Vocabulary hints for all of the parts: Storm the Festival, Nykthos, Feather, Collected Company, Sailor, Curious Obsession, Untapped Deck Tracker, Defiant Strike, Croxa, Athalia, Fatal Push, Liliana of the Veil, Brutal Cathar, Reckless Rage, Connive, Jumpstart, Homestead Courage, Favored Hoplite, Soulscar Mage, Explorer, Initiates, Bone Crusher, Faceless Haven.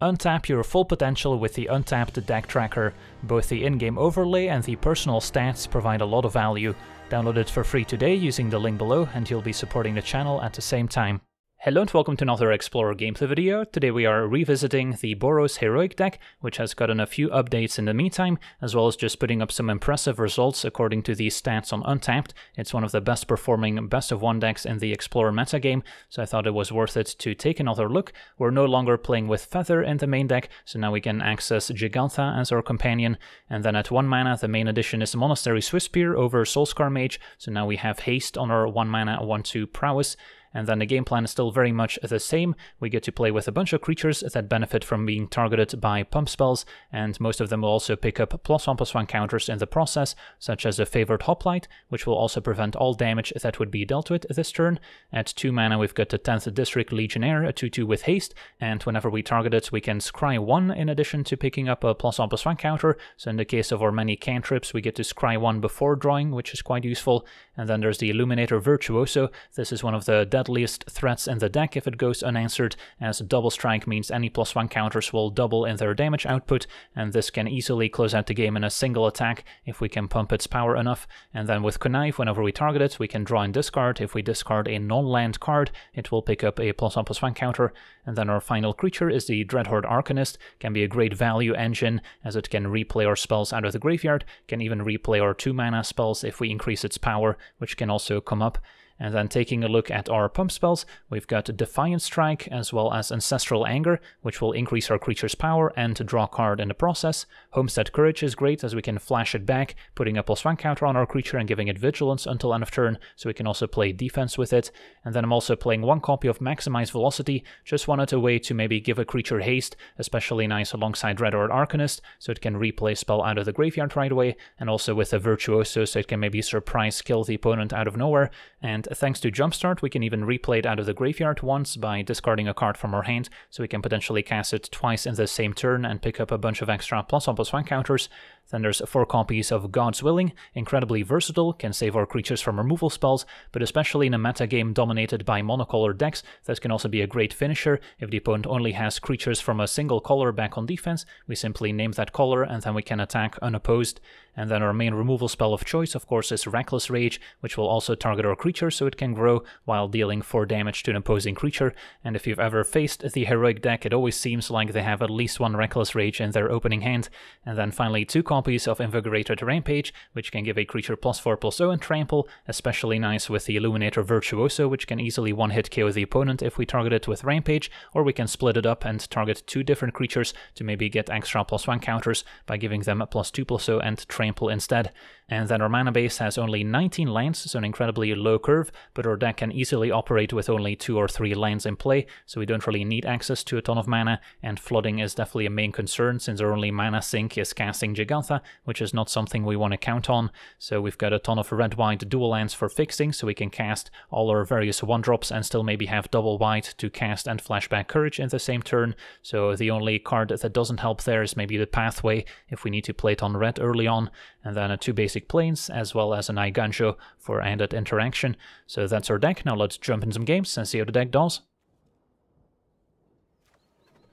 Untap your full potential with the Untapped Deck Tracker. Both the in-game overlay and the personal stats provide a lot of value. Download it for free today using the link below, and you'll be supporting the channel at the same time. Hello and welcome to another Explorer gameplay video. Today we are revisiting the Boros Heroic deck, which has gotten a few updates in the meantime, as well as just putting up some impressive results according to the stats on Untapped. It's one of the best performing best of one decks in the Explorer metagame, so I thought it was worth it to take another look. We're no longer playing with Feather in the main deck, so now we can access Jegantha as our companion. And then at 1 mana, the main addition is Monastery Swiftspear over Soulscar Mage, so now we have haste on our 1 mana 1/2 prowess. And then the game plan is still very much the same. We get to play with a bunch of creatures that benefit from being targeted by pump spells, and most of them will also pick up +1/+1 counters in the process, such as a Favored Hoplite, which will also prevent all damage that would be dealt with this turn. At 2 mana we've got the 10th District Legionnaire, a 2/2 with haste, and whenever we target it we can scry 1 in addition to picking up a +1/+1 counter, so in the case of our many cantrips we get to scry 1 before drawing, which is quite useful. And then there's the Illuminator Virtuoso. This is one of the deadliest threats in the deck if it goes unanswered, as double strike means any +1 counters will double in their damage output, and this can easily close out the game in a single attack if we can pump its power enough. And then with Connive, whenever we target it, we can draw and discard. If we discard a non-land card, it will pick up a +1/+1 counter. And then our final creature is the Dreadhorde Arcanist. Can be a great value engine, as it can replay our spells out of the graveyard, can even replay our 2-mana spells if we increase its power, which can also come up. And then taking a look at our pump spells, we've got Defiant Strike as well as Ancestral Anger, which will increase our creature's power and draw a card in the process. Homestead Courage is great, as we can flash it back, putting a +1 counter on our creature and giving it vigilance until end of turn, so we can also play defense with it. And then I'm also playing one copy of Maximize Velocity. Just wanted a way to maybe give a creature haste, especially nice alongside Dreadhorde Arcanist, so it can replay spell out of the graveyard right away, and also with a Virtuoso, so it can maybe surprise kill the opponent out of nowhere. And thanks to Jumpstart, we can even replay it out of the graveyard once by discarding a card from our hand, so we can potentially cast it twice in the same turn and pick up a bunch of extra +1/+1 counters. Then there's 4 copies of God's Willing. Incredibly versatile, can save our creatures from removal spells, but especially in a metagame dominated by monocolor decks, this can also be a great finisher. If the opponent only has creatures from a single color back on defense, we simply name that color and then we can attack unopposed. And then our main removal spell of choice, of course, is Reckless Rage, which will also target our creature so it can grow while dealing 4 damage to an opposing creature. And if you've ever faced the Heroic deck, it always seems like they have at least one Reckless Rage in their opening hand. And then finally 2 copies of Invigorated Rampage, which can give a creature +4/+0 and trample, especially nice with the Illuminator Virtuoso, which can easily one-hit KO the opponent if we target it with Rampage, or we can split it up and target 2 different creatures to maybe get extra +1 counters by giving them a +2/+0 and trample instead. And then our mana base has only 19 lands, so an incredibly low curve, but our deck can easily operate with only 2 or 3 lands in play, so we don't really need access to a ton of mana, and flooding is definitely a main concern since our only mana sink is casting Gigantha, which is not something we want to count on. So we've got a ton of red-white dual lands for fixing, so we can cast all our various 1-drops and still maybe have double white to cast and flashback Courage in the same turn. So the only card that doesn't help there is maybe the Pathway, if we need to play it on red early on. And then 2 basic planes, as well as an Iganjo for added interaction. So that's our deck. Now let's jump in some games and see how the deck does.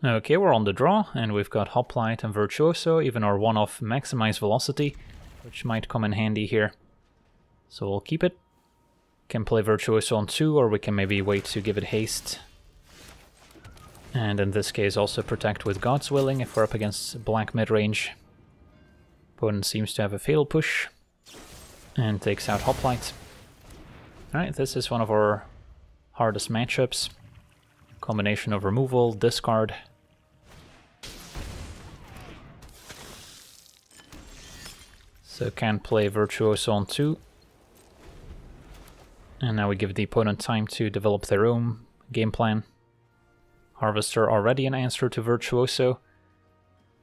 Okay, we're on the draw, and we've got Hoplite and Virtuoso, even our one-off Maximize Velocity, which might come in handy here. So we'll keep it. Can play Virtuoso on 2, or we can maybe wait to give it haste. And in this case also protect with God's Willing if we're up against black midrange. Opponent seems to have a Fatal Push, and takes out Hoplite. Alright, this is one of our hardest matchups. Combination of removal, discard. So can play Virtuoso on 2. And now we give the opponent time to develop their own game plan. Harvester already an answer to Virtuoso.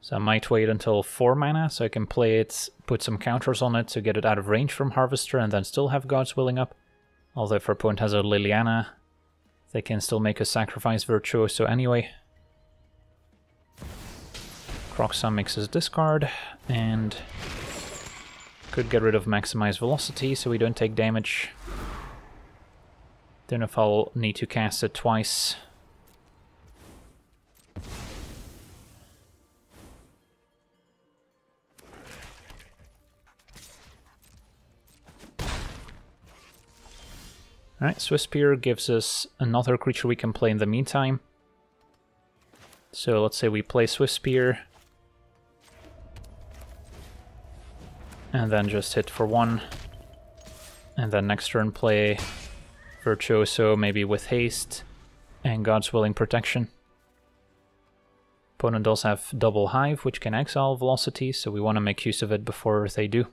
So I might wait until 4 mana so I can play it, put some counters on it to get it out of range from Harvester and then still have God's Willing up. Although if our opponent has a Liliana, they can still make a sacrifice Virtuoso anyway. Croxa makes his discard, and could get rid of Maximize Velocity so we don't take damage. Don't know if I'll need to cast it twice. Alright, Swiftspear gives us another creature we can play in the meantime. So let's say we play Swiftspear. And then just hit for one. And then next turn play Virtuoso, maybe with haste. And God's Willing Protection. Opponent does have double Hive, which can exile Velocity, so we want to make use of it before they do.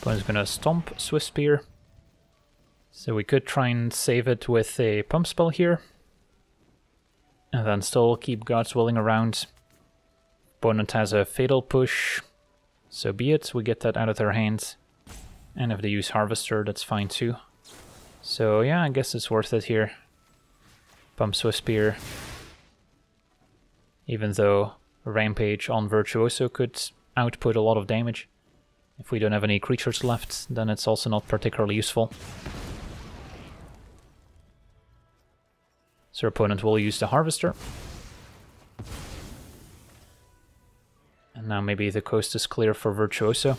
Opponent's going to Stomp Swiftspear. So we could try and save it with a Pump Spell here. And then still keep God's Willing around. Opponent has a Fatal Push. So be it, we get that out of their hands. And if they use Harvester, that's fine too. So yeah, I guess it's worth it here. Pump Swiftspear. Even though Rampage on Virtuoso could output a lot of damage. If we don't have any creatures left, then it's also not particularly useful. So our opponent will use the Harvester. And now maybe the coast is clear for Virtuoso.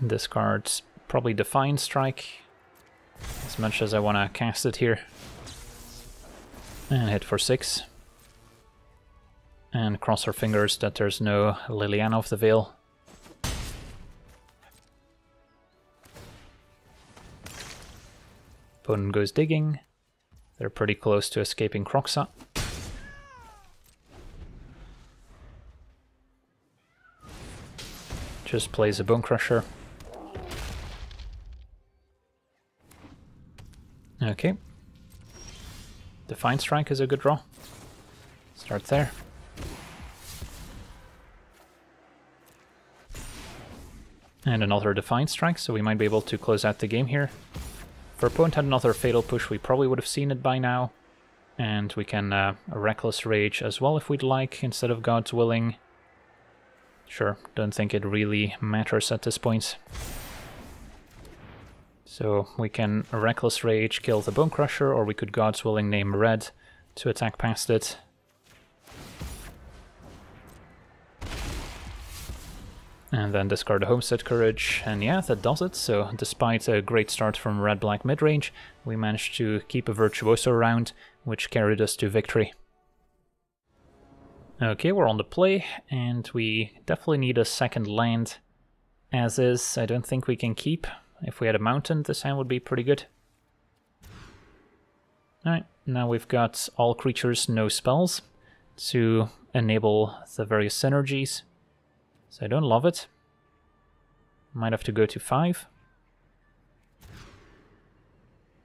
This card's probably Defiant Strike. As much as I want to cast it here. And hit for 6. And cross our fingers that there's no Liliana of the Veil. Opponent goes digging. They're pretty close to escaping Croxa. Just plays a Bone Crusher. Okay. Defiant Strike is a good draw. Start there. And another Defiant Strike, so we might be able to close out the game here. If our opponent had another Fatal Push, we probably would have seen it by now. And we can Reckless Rage as well if we'd like, instead of God's Willing. Sure, don't think it really matters at this point. So we can Reckless Rage, kill the Bone Crusher, or we could God's Willing name red to attack past it. And then discard a Homestead Courage, and yeah, that does it. So despite a great start from red-black midrange, we managed to keep a Virtuoso round, which carried us to victory. Okay, we're on the play, and we definitely need a second land. As is, I don't think we can keep. If we had a mountain, this hand would be pretty good. Alright, now we've got all creatures, no spells, to enable the various synergies. So I don't love it. Might have to go to 5.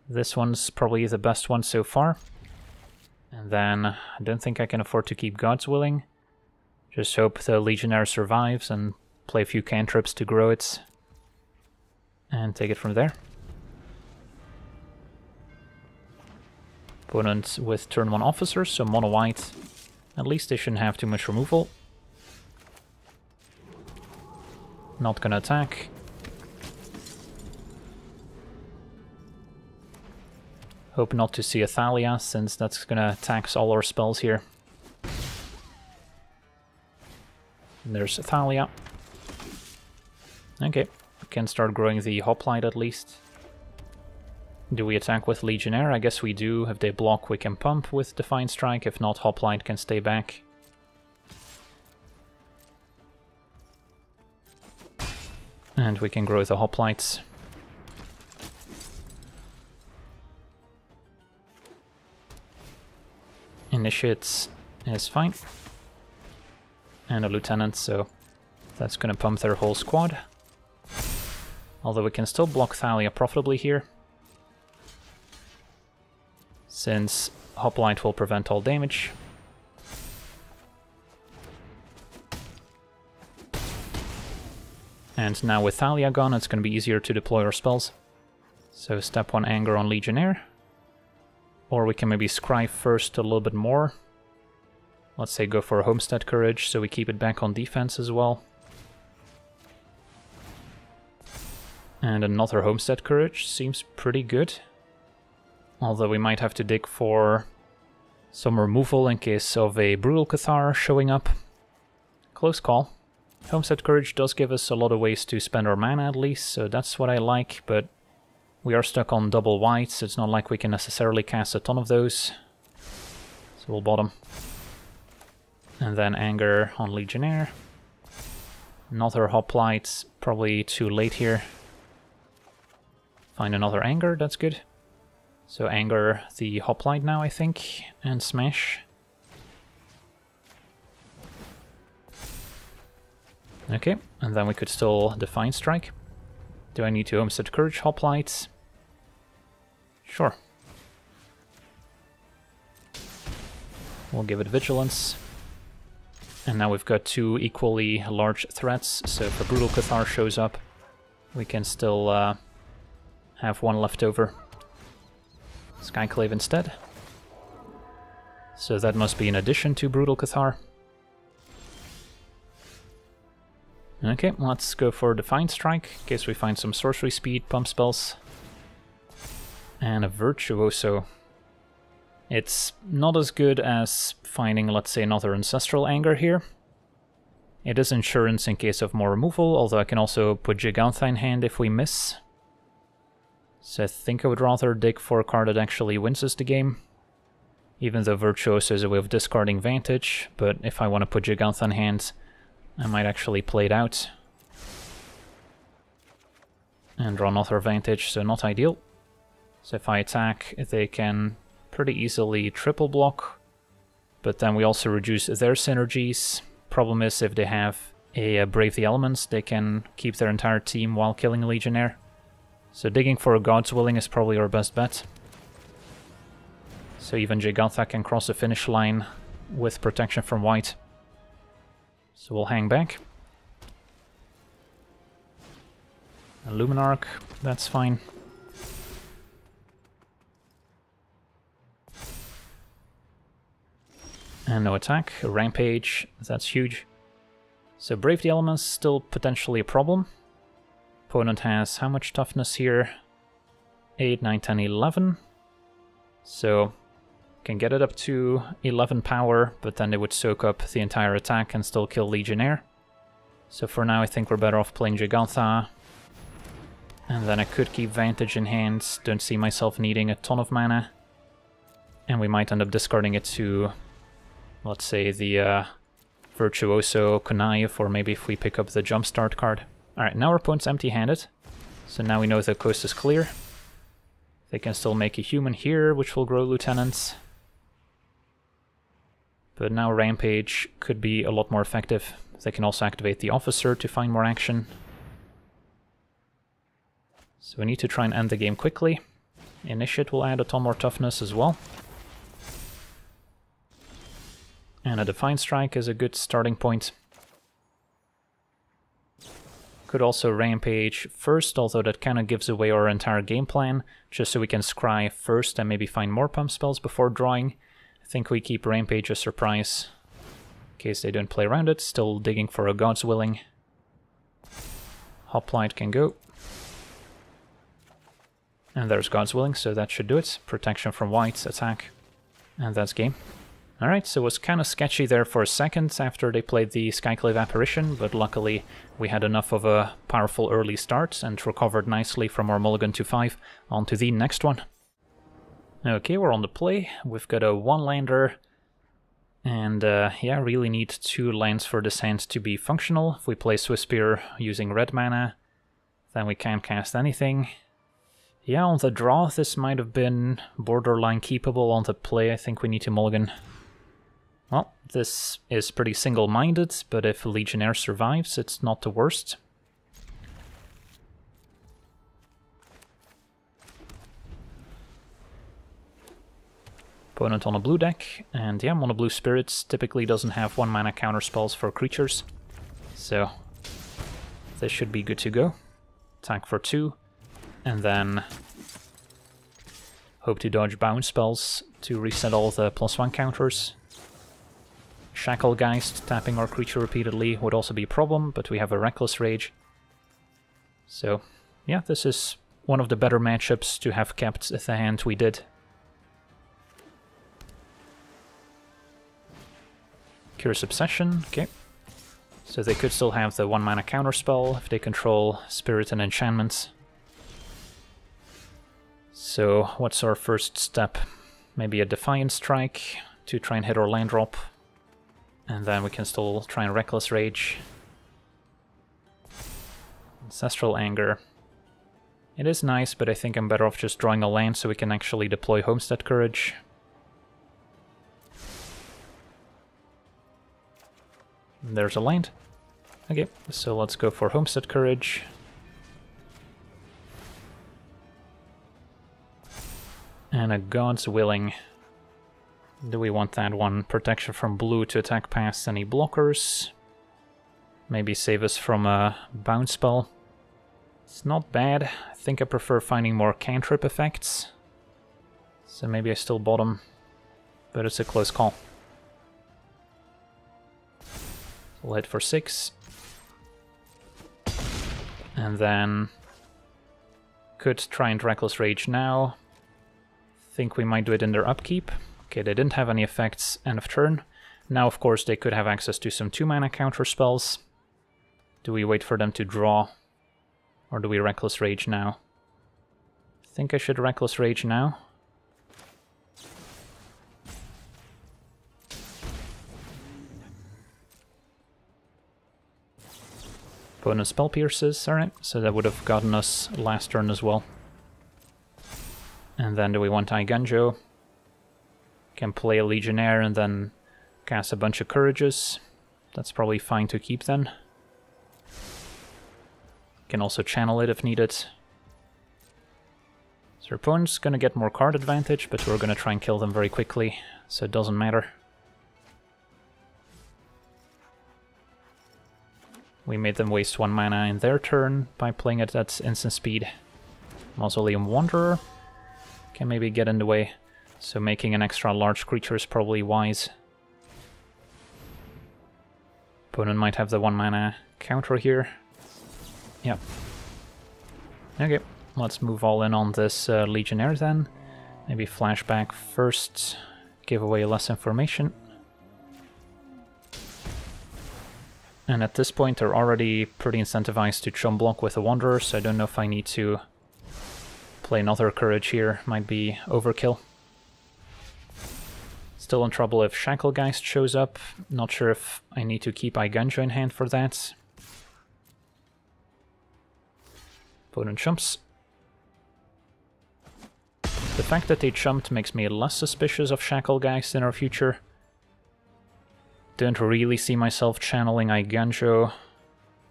This one's probably the best one so far. And then I don't think I can afford to keep God's Willing. Just hope the Legionnaire survives and play a few cantrips to grow it. And take it from there. Opponent with turn 1 officers, so mono white. At least they shouldn't have too much removal. Not gonna attack. Hope not to see Athalia, since that's gonna tax all our spells here. And there's Athalia. Okay. Can start growing the Hoplite at least. Do we attack with Legionnaire? I guess we do. If they block, we can pump with Defiant Strike. If not, Hoplite can stay back. And we can grow the Hoplites. Initiates is fine. And a Lieutenant, so that's gonna pump their whole squad. Although we can still block Thalia profitably here, since Hoplite will prevent all damage. And now with Thalia gone, it's going to be easier to deploy our spells. So step 1 Anger on Legionnaire. Or we can maybe Scry first a little bit more. Let's say go for Homestead Courage, so we keep it back on defense as well. And another Homestead Courage seems pretty good. Although we might have to dig for some removal in case of a Brutal Cathar showing up. Close call. Homestead Courage does give us a lot of ways to spend our mana at least, so that's what I like, but we are stuck on double whites, so it's not like we can necessarily cast a ton of those. So we'll bottom. And then Anger on Legionnaire. Another Hoplite, probably too late here. Find another Anger, that's good. So Anger the Hoplite now, I think, and Smash. Okay, and then we could still Defiant Strike. Do I need to Homestead Courage Hoplite? Sure. We'll give it Vigilance. And now we've got two equally large threats, so if a Brutal Cathar shows up, we can still have one left over. Skyclave instead. So that must be in addition to Brutal Cathar. Okay, let's go for Defiant Strike, in case we find some sorcery speed, pump spells. And a Virtuoso. It's not as good as finding, let's say, another Ancestral Anger here. It is insurance in case of more removal, although I can also put Jegantha in hand if we miss. So I think I would rather dig for a card that actually wins us the game. Even though Virtuoso is a way of discarding Vantage, but if I want to put Jegantha in hand, I might actually play it out. And draw another Vantage, so not ideal. So if I attack, they can pretty easily triple block, but then we also reduce their synergies. Problem is, if they have a Brave the Elements, they can keep their entire team while killing a Legionnaire. So digging for a God's Willing is probably our best bet. So even Jegantha can cross the finish line with protection from white. So we'll hang back. A Luminarch, that's fine. And no attack, a Rampage, that's huge. So Brave the Elements, still potentially a problem. Opponent has how much toughness here? 8, 9, 10, 11. So can get it up to 11 power, but then they would soak up the entire attack and still kill Legionnaire. So for now I think we're better off playing Jegantha. And then I could keep Vantage in hand, don't see myself needing a ton of mana. And we might end up discarding it to, let's say, the Virtuoso, Kunayef, or maybe if we pick up the Jumpstart card. Alright, now our opponent's empty-handed, so now we know the coast is clear. They can still make a human here, which will grow lieutenants. But now Rampage could be a lot more effective. They can also activate the officer to find more action. So we need to try and end the game quickly. Initiate will add a ton more toughness as well. And a Defiant Strike is a good starting point. Could also Rampage first, although that kind of gives away our entire game plan, just so we can scry first and maybe find more pump spells before drawing. I think we keep Rampage a surprise, in case they don't play around it, still digging for a God's Willing. Hoplite can go. And there's God's Willing, so that should do it. Protection from white, attack, and that's game. Alright, so it was kind of sketchy there for a second after they played the Skyclave Apparition, but luckily we had enough of a powerful early start and recovered nicely from our mulligan to 5 onto the next one. Okay, we're on the play. We've got a one-lander, and yeah, really need two lands for this hand to be functional. If we play Swiftspear using red mana, then we can't cast anything. Yeah, on the draw this might have been borderline keepable. On the play I think we need to mulligan. Well, this is pretty single-minded, but if Legionnaire survives, it's not the worst. Opponent on a blue deck, and yeah, mono-blue Spirits typically doesn't have one-mana counterspells for creatures, so this should be good to go. Attack for 2, and then hope to dodge bound spells to reset all the +1 counters. Shacklegeist tapping our creature repeatedly would also be a problem, but we have a Reckless Rage. So yeah, this is one of the better matchups to have kept the hand we did. Curious Obsession, okay. So they could still have the 1-mana counterspell if they control Spirit and Enchantment. So what's our first step? Maybe a Defiant Strike to try and hit our land drop. And then we can still try and Reckless Rage. Ancestral Anger. It is nice, but I think I'm better off just drawing a land so we can actually deploy Homestead Courage. And there's a land. Okay, so let's go for Homestead Courage. And a God's Willing. Do we want that one? Protection from blue to attack past any blockers. Maybe save us from a bounce spell. It's not bad. I think I prefer finding more cantrip effects. So maybe I still bottom. But it's a close call. We'll hit for 6. And then could try and Reckless Rage now. Think we might do it in their upkeep. Okay, they didn't have any effects end of turn. Now, of course, they could have access to some 2-mana counter spells. Do we wait for them to draw? Or do we Reckless Rage now? I think I should Reckless Rage now. Opponent Spell Pierces, alright, so that would have gotten us last turn as well. And then do we want Iganjo? Can play a Legionnaire and then cast a bunch of Courages. That's probably fine to keep then. Can also channel it if needed. So our opponent's gonna get more card advantage, but we're gonna try and kill them very quickly, so it doesn't matter. We made them waste 1 mana in their turn by playing it at instant speed. Mausoleum Wanderer can maybe get in the way, so making an extra large creature is probably wise. Opponent might have the 1-mana counter here. Yep. Okay, let's move all in on this Legionnaire then. Maybe flashback first, give away less information. And at this point they're already pretty incentivized to chum block with a Wanderer, so I don't know if I need to play another Courage here, might be overkill. Still in trouble if Shacklegeist shows up, not sure if I need to keep Iganjo in hand for that. Opponent chumps. The fact that they chumped makes me less suspicious of Shacklegeist in our future. Don't really see myself channeling Iganjo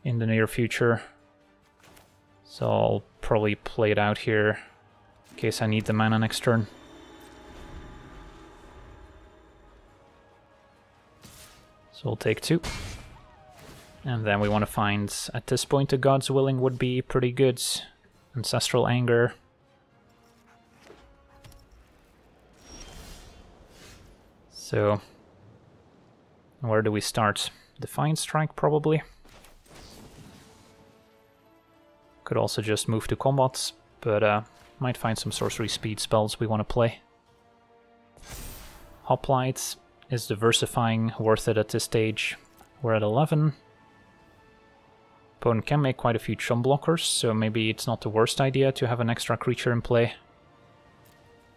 in the near future, so I'll probably play it out here in case I need the mana next turn. So we'll take 2. And then we want to find, at this point, a God's Willing would be pretty good. Ancestral Anger. So where do we start? Defiant Strike, probably. Could also just move to combat, but might find some sorcery speed spells we want to play. Hoplite. Is diversifying worth it at this stage? We're at 11. Opponent can make quite a few chum blockers, so maybe it's not the worst idea to have an extra creature in play.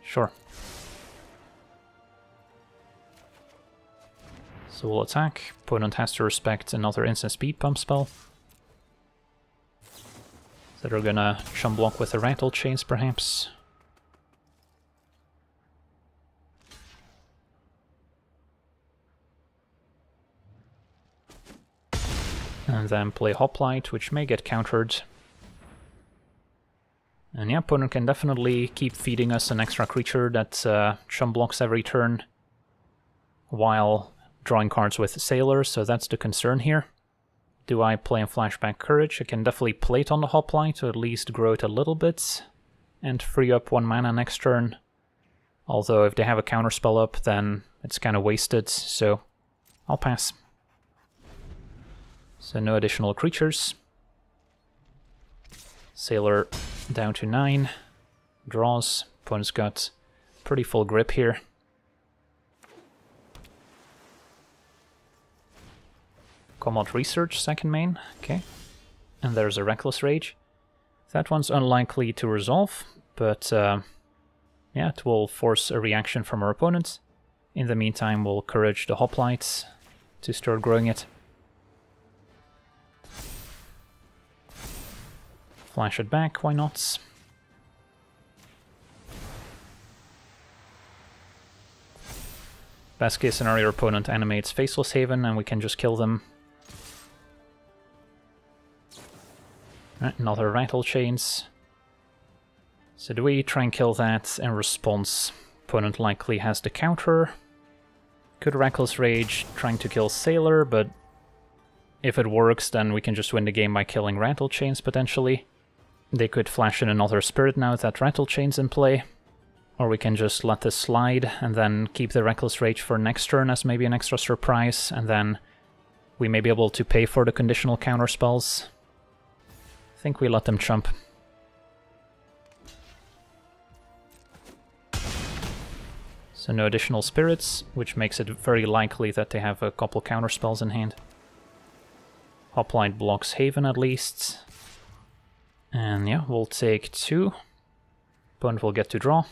Sure. So we'll attack. Opponent has to respect another instant speed pump spell. So they're gonna chum block with the Rattlechains, perhaps. And then play Hoplite, which may get countered. And yeah, opponent can definitely keep feeding us an extra creature that chum blocks every turn while drawing cards with Sailor, so that's the concern here. Do I play in Flashback Courage? I can definitely play it on the Hoplite to at least grow it a little bit and free up 1 mana next turn. Although if they have a counterspell up, then it's kind of wasted, so I'll pass. So no additional creatures. Sailor down to 9. Draws. Opponent's got pretty full grip here. Combat Research, second main. Okay. And there's a Reckless Rage. That one's unlikely to resolve, but yeah, it will force a reaction from our opponent. In the meantime, we'll Courage the Hoplites to start growing it. Flash it back, why not? Best case scenario, opponent animates Faceless Haven and we can just kill them. Right, another Rattlechains. So do we try and kill that in response? Opponent likely has the counter. Could Reckless Rage, trying to kill Sailor, but if it works then we can just win the game by killing Rattlechains potentially. They could flash in another Spirit now that Rattlechains in play. Or we can just let this slide and then keep the Reckless Rage for next turn as maybe an extra surprise, and then we may be able to pay for the conditional counter spells. I think we let them chump. So no additional spirits, which makes it very likely that they have a couple counter spells in hand. Hoplite blocks Haven at least. And yeah, we'll take 2. Opponent will get to draw.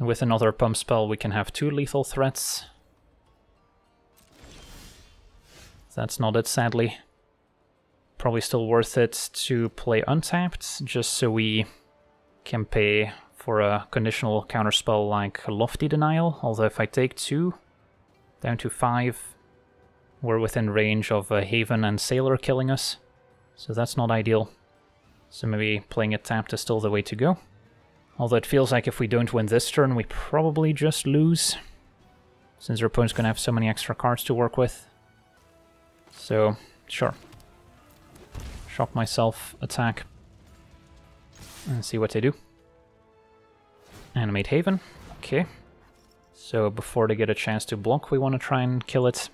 With another pump spell we can have 2 lethal threats. That's not it, sadly. Probably still worth it to play Untapped, just so we can pay for a conditional counterspell like Lofty Denial, although if I take 2, down to 5, we're within range of Haven and Sailor killing us, so that's not ideal. So maybe playing it tapped is still the way to go. Although it feels like if we don't win this turn, we probably just lose, since our opponent's gonna have so many extra cards to work with. So, sure. Shock myself, attack, and see what they do. Animate Haven, okay. So before they get a chance to block, we want to try and kill it.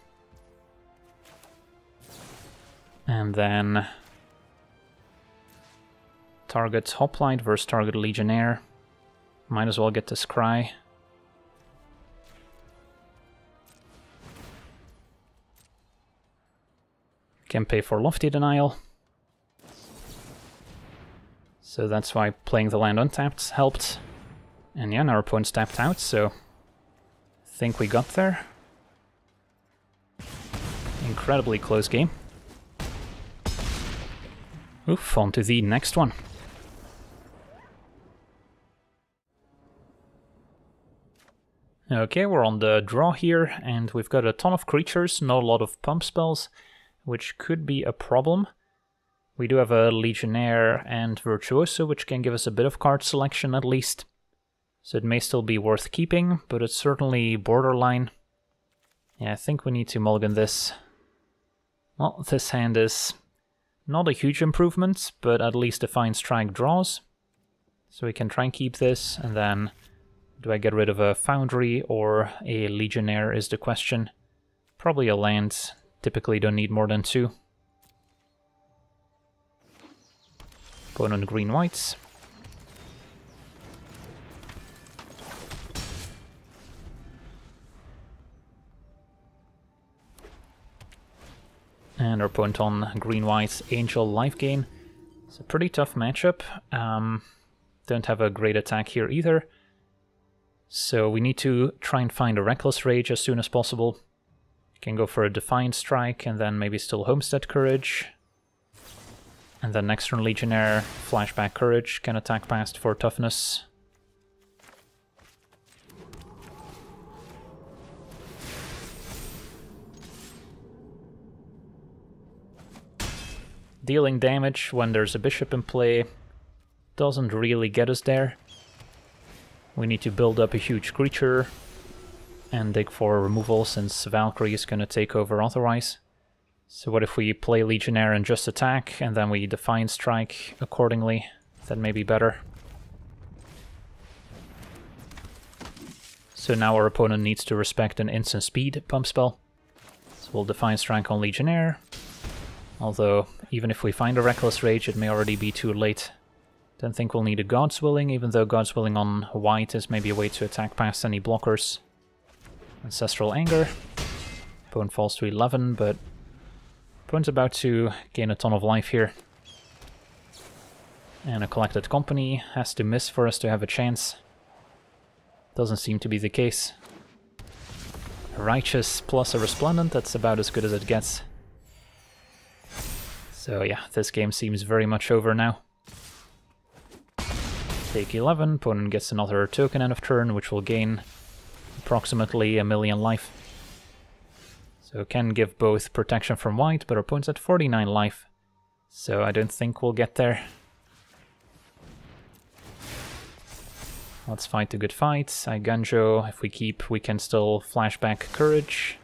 And then target Hoplite versus target Legionnaire. Might as well get the Scry. Can pay for Lofty Denial. So that's why playing the land untapped helped. And yeah, now our opponent's tapped out, so I think we got there. Incredibly close game. Oof, on to the next one. Okay, we're on the draw here, and we've got a ton of creatures, not a lot of pump spells, which could be a problem. We do have a Legionnaire and Virtuoso, which can give us a bit of card selection at least. So it may still be worth keeping, but it's certainly borderline. Yeah, I think we need to mulligan this. Well, this hand is not a huge improvement, but at least Defiant Strike draws. So we can try and keep this, and then do I get rid of a Foundry or a Legionnaire is the question. Probably a land, typically don't need more than 2. Going on green-whites. And our opponent on green-whites, Angel life gain. It's a pretty tough matchup. Don't have a great attack here either. So we need to try and find a Reckless Rage as soon as possible. Can go for a Defiant Strike and then maybe still Homestead Courage. And then next turn Legionnaire, flashback Courage, can attack past for toughness. Dealing damage when there's a bishop in play doesn't really get us there. We need to build up a huge creature and dig for removal since Valkyrie is going to take over otherwise. So what if we play Legionnaire and just attack, and then we Defiant Strike accordingly? That may be better. So now our opponent needs to respect an instant speed pump spell. So we'll Defiant Strike on Legionnaire. Although, even if we find a Reckless Rage, it may already be too late. Don't think we'll need a God's Willing, even though God's Willing on white is maybe a way to attack past any blockers. Ancestral Anger. Opponent falls to 11, but opponent's about to gain a ton of life here. And a Collected Company has to miss for us to have a chance. Doesn't seem to be the case. Righteous plus a Resplendent, that's about as good as it gets. So yeah, this game seems very much over now. Take 11, opponent gets another token end of turn, which will gain approximately 1,000,000 life. So can give both protection from white, but our opponent's at 49 life. So I don't think we'll get there. Let's fight a good fight. Iganjo, if we keep, we can still flashback Courage.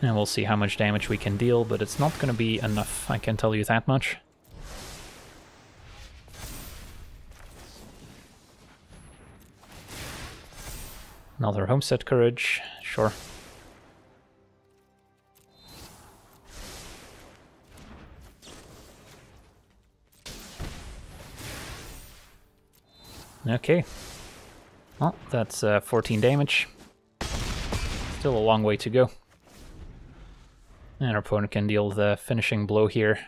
And we'll see how much damage we can deal, but it's not going to be enough, I can tell you that much. Another Homestead Courage, sure. Okay, well, that's 14 damage. Still a long way to go. And our opponent can deal the finishing blow here.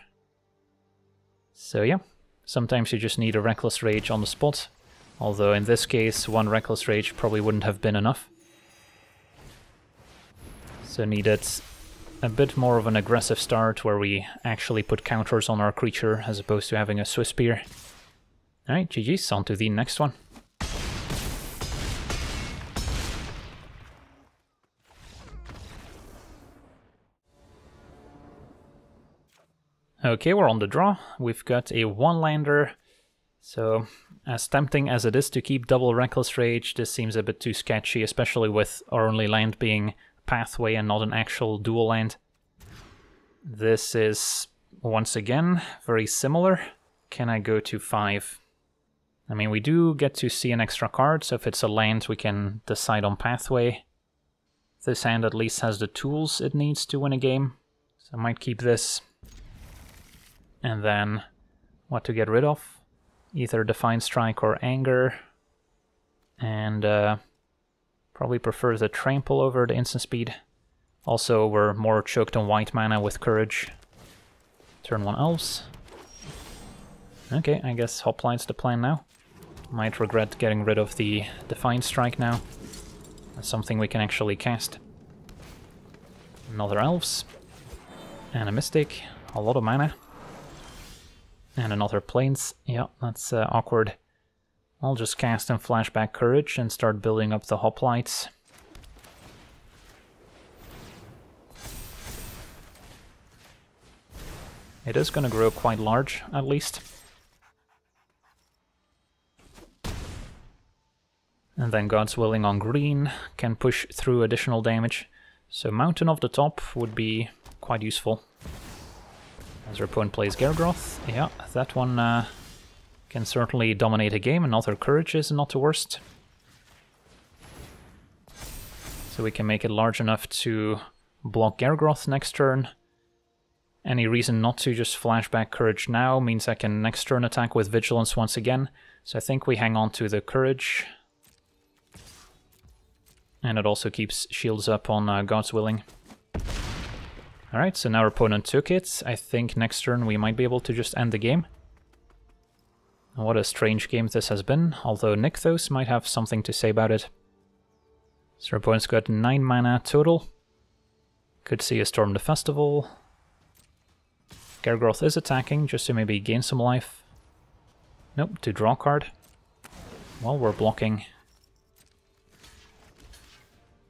So yeah, sometimes you just need a Reckless Rage on the spot. Although in this case, one Reckless Rage probably wouldn't have been enough. So needed a bit more of an aggressive start where we actually put counters on our creature as opposed to having a Swiftspear. Alright, GG's, on to the next one. Okay, we're on the draw. We've got a one-lander. So, as tempting as it is to keep double Reckless Rage, this seems a bit too sketchy, especially with our only land being Pathway and not an actual dual land. This is, once again, very similar. Can I go to 5? I mean, we do get to see an extra card, so if it's a land, we can decide on Pathway. This hand at least has the tools it needs to win a game, so I might keep this. And then, what to get rid of? Either Defiant Strike or Anger. And probably prefer the Trample over the Instant Speed. Also, we're more choked on white mana with Courage. Turn 1 Elves. Okay, I guess Hoplites the plan now. Might regret getting rid of the Defiant Strike now. That's something we can actually cast. Another Elves. And a Mystic. A lot of mana. And another Plains. Yeah, that's awkward. I'll just cast and flashback Courage and start building up the Hoplites. It is going to grow quite large, at least. And then God's Willing on green can push through additional damage. So Mountain off the top would be quite useful. As our opponent plays Garagroth, yeah, that one can certainly dominate a game. Another Courage is not the worst. So we can make it large enough to block Garagroth next turn. Any reason not to just flashback Courage now means I can next turn attack with Vigilance once again. So I think we hang on to the Courage. And it also keeps shields up on God's Willing. Alright, so now our opponent took it. I think next turn we might be able to just end the game. What a strange game this has been, although Nykthos might have something to say about it. So our opponent's got 9 mana total. Could see a Storm the Festival. Garagroth is attacking, just to maybe gain some life. Nope, to draw a card. Well, we're blocking.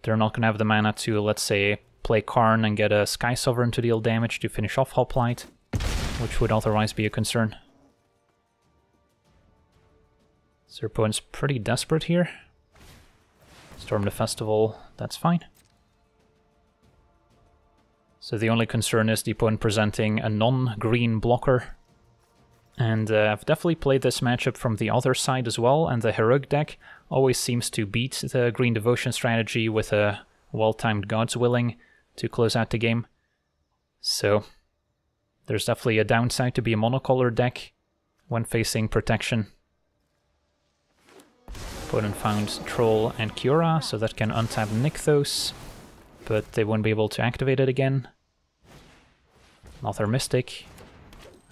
They're not going to have the mana to, let's say, play Karn and get a Sky Sovereign to deal damage to finish off Hoplite, which would otherwise be a concern. So our opponent's pretty desperate here. Storm the Festival, that's fine. So the only concern is the opponent presenting a non-green blocker. And I've definitely played this matchup from the other side as well, and the Heroic deck always seems to beat the Green Devotion strategy with a well-timed God's Willing to close out the game. So there's definitely a downside to be a monocolor deck when facing protection. Opponent found Troll and Kiora, so that can untap Nykthos, but they won't be able to activate it again. Another Mystic.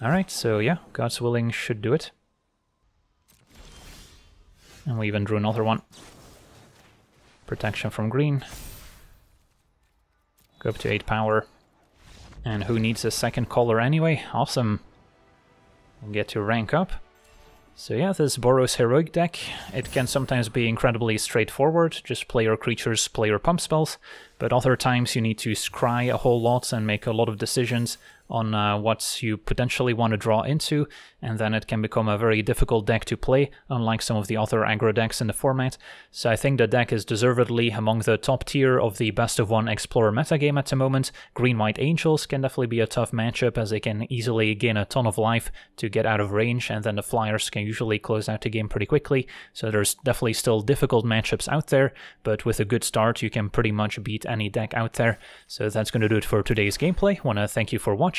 Alright, so yeah, God's Willing should do it. And we even drew another one. Protection from green. Go up to 8 power. And who needs a second color anyway? Awesome. We'll get to rank up. So yeah, this Boros Heroic deck, it can sometimes be incredibly straightforward, just play your creatures, play your pump spells, but other times you need to scry a whole lot and make a lot of decisions on what you potentially want to draw into, and then it can become a very difficult deck to play, unlike some of the other aggro decks in the format. So I think the deck is deservedly among the top tier of the best of one Explorer metagame at the moment. Green-White Angels can definitely be a tough matchup, as they can easily gain a ton of life to get out of range, and then the Flyers can usually close out the game pretty quickly, so there's definitely still difficult matchups out there, but with a good start you can pretty much beat any deck out there. So that's going to do it for today's gameplay. Want to thank you for watching,